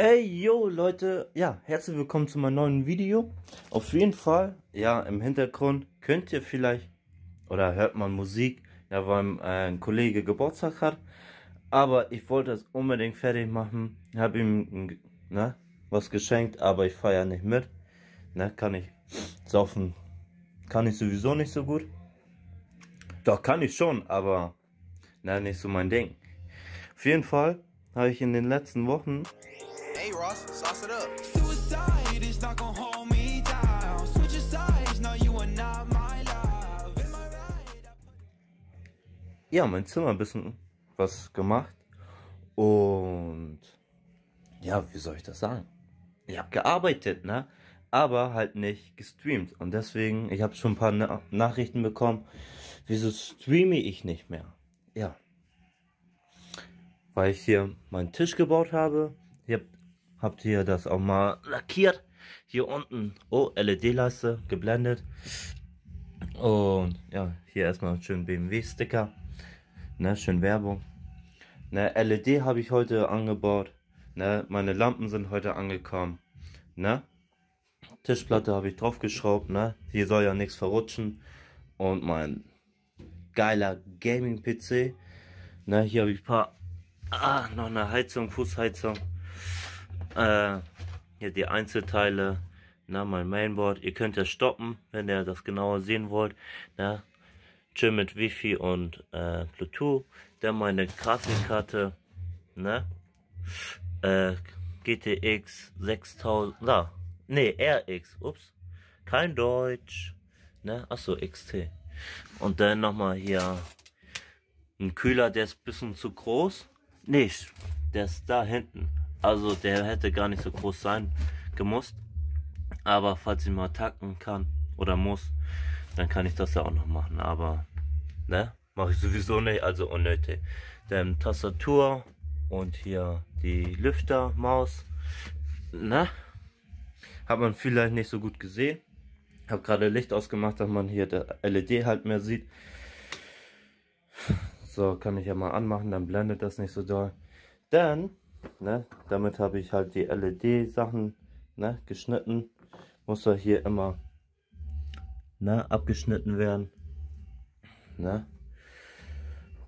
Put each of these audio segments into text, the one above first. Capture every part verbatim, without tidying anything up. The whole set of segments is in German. Hey yo Leute, ja, herzlich willkommen zu meinem neuen Video. Auf jeden Fall, ja, im Hintergrund könnt ihr vielleicht oder hört man Musik, ja, weil ein Kollege Geburtstag hat. Aber ich wollte es unbedingt fertig machen, habe ihm ne, was geschenkt, aber ich feiere nicht mit. Ne, kann ich saufen, kann ich sowieso nicht so gut. Doch, kann ich schon, aber ne, nicht so mein Ding. Auf jeden Fall habe ich in den letzten Wochen ja, mein Zimmer ein bisschen was gemacht und ja, wie soll ich das sagen? Ich habe gearbeitet, ne? Aber halt nicht gestreamt und deswegen, ich habe schon ein paar Na- Nachrichten bekommen, wieso streame ich nicht mehr? Ja, weil ich hier meinen Tisch gebaut habe. Ich habe Habt ihr das auch mal lackiert? Hier unten, oh, L E D-Leiste geblendet. Und ja, hier erstmal schön B M W-Sticker. Ne, schön Werbung. Ne, L E D habe ich heute angebaut. Ne, meine Lampen sind heute angekommen. Ne, Tischplatte habe ich draufgeschraubt. Ne, hier soll ja nichts verrutschen. Und mein geiler Gaming-P C. Ne, hier habe ich ein paar. Ah, noch eine Heizung, Fußheizung. Äh, hier die Einzelteile, na, mein Mainboard. Ihr könnt ja stoppen, wenn ihr das genauer sehen wollt. Na, chill mit Wifi und äh, Bluetooth. Dann meine Grafikkarte, ne? Äh, G T X sechstausend, na, nee, R X, ups, kein Deutsch, ne? Achso, X T. Und dann nochmal hier ein Kühler, der ist ein bisschen zu groß. Nee, der ist da hinten. Also der hätte gar nicht so groß sein gemusst, aber falls ich mal tacken kann oder muss, dann kann ich das ja auch noch machen, aber ne, mache ich sowieso nicht, also unnötig. Dann Tastatur und hier die Lüftermaus, ne, hat man vielleicht nicht so gut gesehen. Habe gerade Licht ausgemacht, dass man hier der L E D halt mehr sieht. So, kann ich ja mal anmachen, dann blendet das nicht so doll. Dann, ne, damit habe ich halt die L E D-Sachen, ne, geschnitten. Muss ja hier immer, ne, abgeschnitten werden. Ne.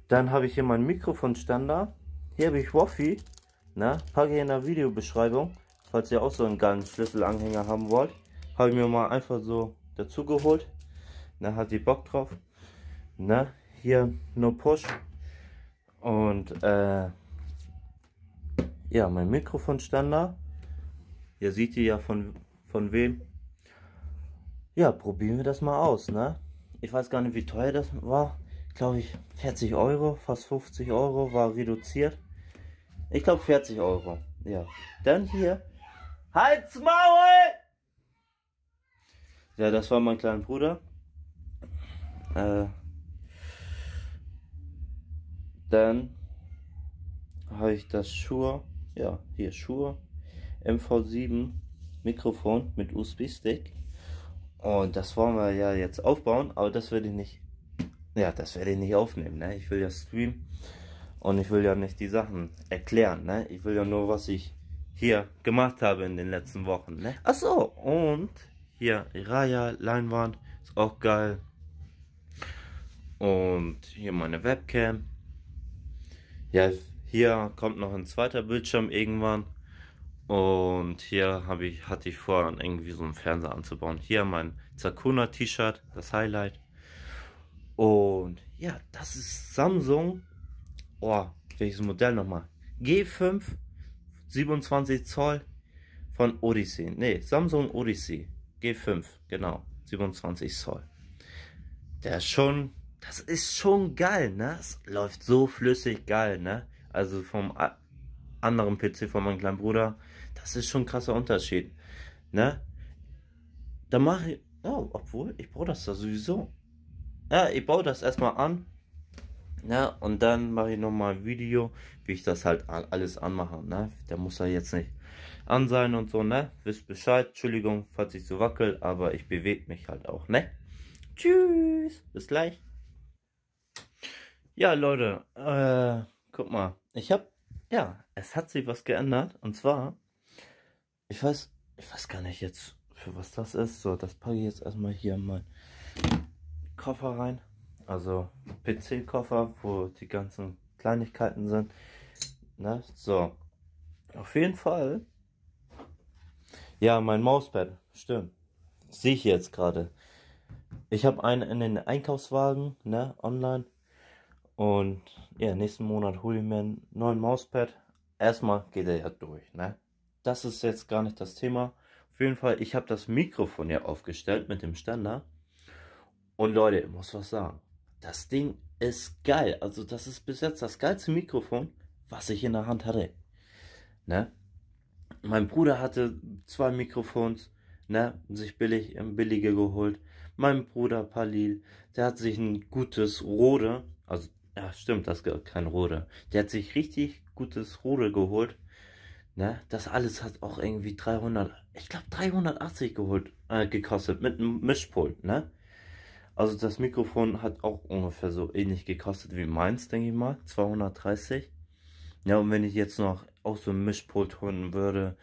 Dann habe ich hier mein Mikrofonständer. Hier habe ich Woffi. Ne, packe ich in der Videobeschreibung. Falls ihr auch so einen geilen Schlüsselanhänger haben wollt, habe ich mir mal einfach so dazu geholt. Ne, hat die Bock drauf. Ne, hier nur Push. Und äh, ja, mein Mikrofonständer. Ihr seht ihr ja von, von wem. Ja, probieren wir das mal aus, ne? Ich weiß gar nicht, wie teuer das war. Glaube ich vierzig Euro, fast fünfzig Euro war reduziert. Ich glaube vierzig Euro, ja. Dann hier. Halt's Maul! Ja, das war mein kleiner Bruder. Äh, dann habe ich das Shure. Ja, hier Shure M V sieben Mikrofon mit U S B-Stick. Und das wollen wir ja jetzt aufbauen, aber das werde ich nicht. Ja, das werde ich nicht aufnehmen, ne? Ich will ja streamen und ich will ja nicht die Sachen erklären, ne? Ich will ja nur, was ich hier gemacht habe in den letzten Wochen, ne? Achso, und hier Raya Leinwand, ist auch geil. Und hier meine Webcam. Ja, hier kommt noch ein zweiter Bildschirm irgendwann. Und hier habe ich, hatte ich vor, dann irgendwie so einen Fernseher anzubauen. Hier mein Zakuna-T-Shirt, das Highlight. Und ja, das ist Samsung. Oh, welches Modell nochmal? G fünf, siebenundzwanzig Zoll von Odyssey. Ne, Samsung Odyssey. G fünf, genau. siebenundzwanzig Zoll. Der ist schon, das ist schon geil, ne? Es läuft so flüssig geil, ne? Also vom anderen P C von meinem kleinen Bruder, das ist schon ein krasser Unterschied, ne? Da mache ich, oh, obwohl, ich baue das da sowieso. Ja, ich baue das erstmal an, ne? Und dann mache ich nochmal ein Video, wie ich das halt alles anmache, ne? Der muss ja jetzt nicht an sein und so, ne? Wisst Bescheid, Entschuldigung, falls ich so wackel, aber ich bewege mich halt auch, ne? Tschüss, bis gleich. Ja, Leute, äh, guck mal. Ich habe, ja, es hat sich was geändert und zwar Ich weiß, ich weiß gar nicht jetzt, für was das ist. So, das packe ich jetzt erstmal hier in meinen Koffer rein. Also P C-Koffer, wo die ganzen Kleinigkeiten sind. Ne? So, auf jeden Fall. Ja, mein Mauspad, stimmt. Sehe ich jetzt gerade. Ich habe einen in den Einkaufswagen, ne, online. Und ja, nächsten Monat hole ich mir einen neuen Mauspad. Erstmal geht er ja durch, ne? Das ist jetzt gar nicht das Thema. Auf jeden Fall, ich habe das Mikrofon hier aufgestellt mit dem Ständer. Und Leute, ich muss was sagen. Das Ding ist geil. Also das ist bis jetzt das geilste Mikrofon, was ich in der Hand hatte. Ne? Mein Bruder hatte zwei Mikrofons, ne, sich billig, billige geholt. Mein Bruder Palil, der hat sich ein gutes Rode, also ja stimmt, das ist kein Rode. Der hat sich richtig gutes Rode geholt. Ne, das alles hat auch irgendwie dreihundert, ich glaube dreihundertachtzig geholt, äh, gekostet mit einem Mischpult, ne? Also das Mikrofon hat auch ungefähr so ähnlich gekostet wie meins, denke ich mal, zweihundertdreißig. Ja, und wenn ich jetzt noch auch so ein Mischpult holen würde,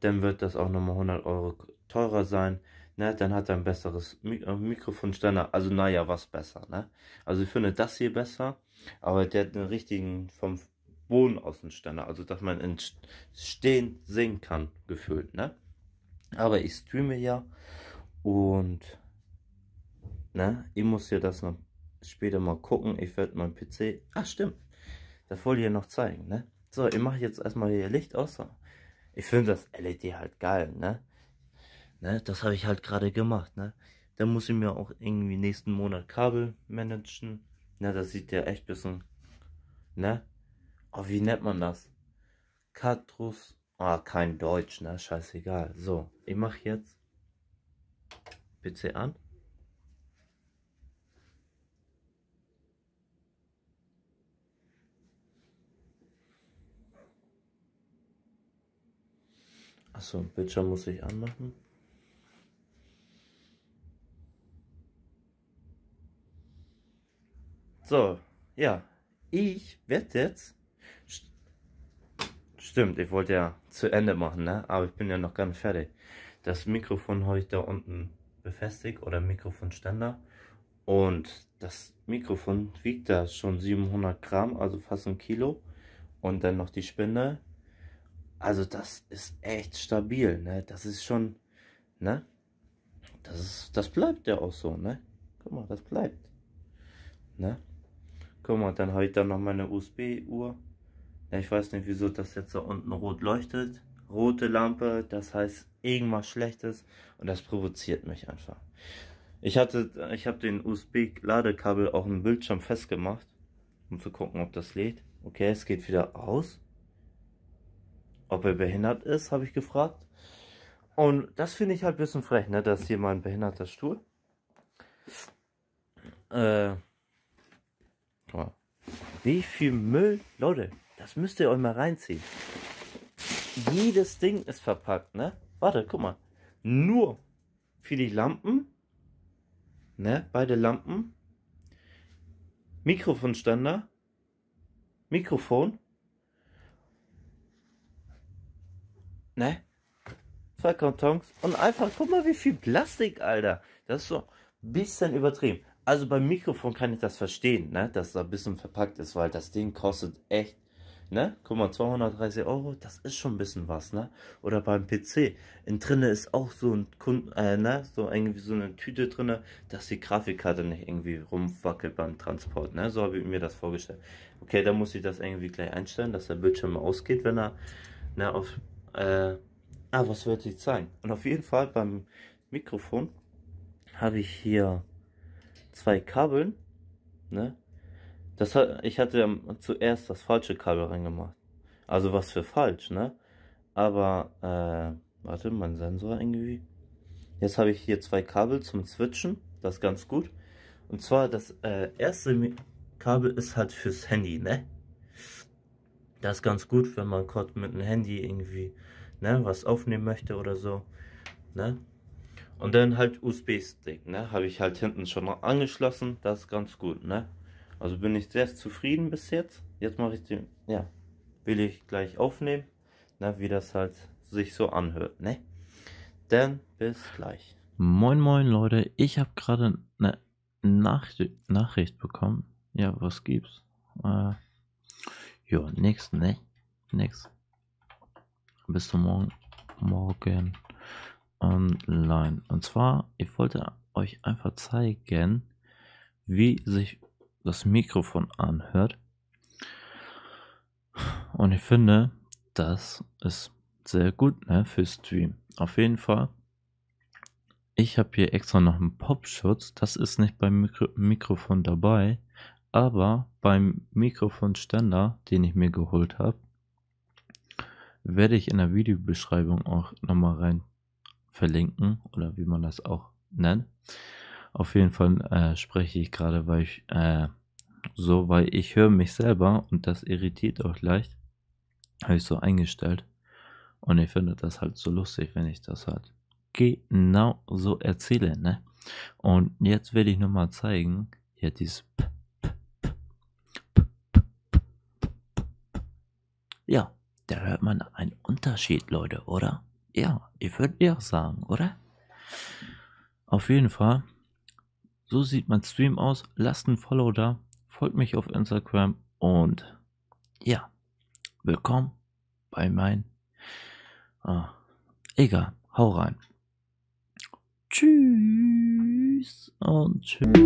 dann wird das auch nochmal hundert Euro teurer sein, ne? Dann hat er ein besseres Mik Mikrofonständer, also naja, was besser, ne? Also ich finde das hier besser, aber der hat einen richtigen vom Boden aus einen Ständer, also dass man in Stehen singen kann, gefühlt, ne? Aber ich streame ja und ne, ich muss ja das noch später mal gucken, ich werde mein P C, ach stimmt, das wollte ich ja noch zeigen, ne? So, ich mache jetzt erstmal hier Licht aus. Ich finde das L E D halt geil, ne? Ne, das habe ich halt gerade gemacht, ne? Dann muss ich mir auch irgendwie nächsten Monat Kabel managen. Ne, das sieht ja echt ein bisschen, ne? Oh, wie nennt man das? Katrus. Ah, kein Deutsch, ne? Scheißegal. So, ich mache jetzt P C an. Achso, ein Bildschirm muss ich anmachen. So, ja. Ich werde jetzt... St Stimmt, ich wollte ja zu Ende machen, ne? Aber ich bin ja noch gar nicht fertig. Das Mikrofon habe ich da unten befestigt, oder Mikrofonständer. Und das Mikrofon wiegt da schon siebenhundert Gramm, also fast ein Kilo. Und dann noch die Spinne. Also das ist echt stabil, ne? Das ist schon, ne? Das ist, das bleibt ja auch so, ne? Guck mal, das bleibt, ne? Guck mal, dann habe ich da noch meine U S B-Uhr. Ja, ich weiß nicht, wieso das jetzt da unten rot leuchtet. Rote Lampe, das heißt irgendwas Schlechtes und das provoziert mich einfach. Ich hatte, ich habe den U S B-Ladekabel auch im Bildschirm festgemacht, um zu gucken, ob das lädt. Okay, es geht wieder aus. Ob er behindert ist, habe ich gefragt. Und das finde ich halt ein bisschen frech, ne? Dass hier mal ein behinderter Stuhl. Äh, guck mal. Wie viel Müll, Leute, das müsst ihr euch mal reinziehen. Jedes Ding ist verpackt, ne? Warte, guck mal. Nur für die Lampen, ne? Beide Lampen. Mikrofonständer. Mikrofon. Ne? Zwei Kartons und einfach, guck mal wie viel Plastik, Alter. Das ist so ein bisschen übertrieben. Also beim Mikrofon kann ich das verstehen, ne? Dass da ein bisschen verpackt ist, weil das Ding kostet echt, ne? Guck mal, zweihundertdreißig Euro, das ist schon ein bisschen was, ne? Oder beim P C. In drinne ist auch so ein Kunden, äh, ne? So irgendwie so eine Tüte drinne, dass die Grafikkarte nicht irgendwie rumwackelt beim Transport, ne? So habe ich mir das vorgestellt. Okay, da muss ich das irgendwie gleich einstellen, dass der Bildschirm ausgeht, wenn er, ne, auf Äh, ah, was wird sie zeigen? Und auf jeden Fall beim Mikrofon habe ich hier zwei Kabeln, ne? Das hat, ich hatte zuerst das falsche Kabel reingemacht. Also was für falsch, ne? Aber, äh, warte, mein Sensor irgendwie. Jetzt habe ich hier zwei Kabel zum Switchen, das ist ganz gut. Und zwar das äh, erste Kabel ist halt fürs Handy, ne? Das ist ganz gut, wenn man kurz mit dem Handy irgendwie, ne, was aufnehmen möchte oder so, ne? Und dann halt U S B-Stick, ne? Habe ich halt hinten schon angeschlossen, das ist ganz gut, ne? Also bin ich sehr zufrieden bis jetzt. Jetzt mache ich den, ja, will ich gleich aufnehmen, ne? Wie das halt sich so anhört, ne? Dann bis gleich. Moin moin Leute, ich habe gerade eine Nach- Nachricht bekommen. Ja, was gibt's? Äh, ja, nix, ne? Nix. Bis zum Morgen, morgen online. Und zwar, ich wollte euch einfach zeigen, wie sich das Mikrofon anhört. Und ich finde, das ist sehr gut, ne, für Stream. Auf jeden Fall. Ich habe hier extra noch einen Popschutz. Das ist nicht beim Mikro Mikrofon dabei, aber beim Mikrofonständer, den ich mir geholt habe, werde ich in der Videobeschreibung auch nochmal rein verlinken oder wie man das auch nennt. Auf jeden Fall äh, spreche ich gerade, weil ich äh, so, weil ich höre mich selber und das irritiert auch leicht. Habe ich so eingestellt und ich finde das halt so lustig, wenn ich das halt genau so erzähle, ne? Und jetzt werde ich nochmal zeigen, hier dieses P -P -P -P -P -P -P. Ja, da hört man einen Unterschied, Leute, oder? Ja, ich würde ja sagen, oder? Auf jeden Fall, so sieht mein Stream aus. Lasst ein Follow da, folgt mich auf Instagram und ja, willkommen bei meinen. Ah, egal, hau rein. Tschüss und tschüss.